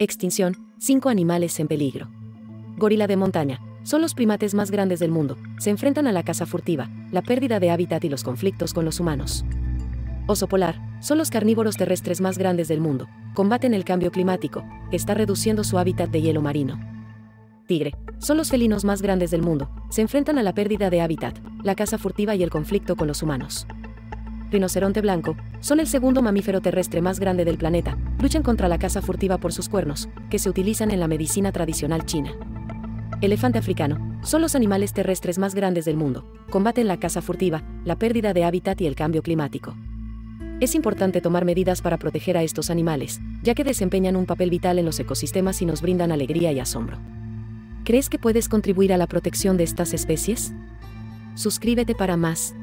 Extinción, 5 animales en peligro. Gorila de montaña. Son los primates más grandes del mundo, se enfrentan a la caza furtiva, la pérdida de hábitat y los conflictos con los humanos. Oso polar. Son los carnívoros terrestres más grandes del mundo, combaten el cambio climático, que está reduciendo su hábitat de hielo marino. Tigre. Son los felinos más grandes del mundo, se enfrentan a la pérdida de hábitat, la caza furtiva y el conflicto con los humanos. Rinoceronte blanco. Son el segundo mamífero terrestre más grande del planeta, luchan contra la caza furtiva por sus cuernos, que se utilizan en la medicina tradicional china. Elefante africano. Son los animales terrestres más grandes del mundo, combaten la caza furtiva, la pérdida de hábitat y el cambio climático. Es importante tomar medidas para proteger a estos animales, ya que desempeñan un papel vital en los ecosistemas y nos brindan alegría y asombro. ¿Crees que puedes contribuir a la protección de estas especies? Suscríbete para más.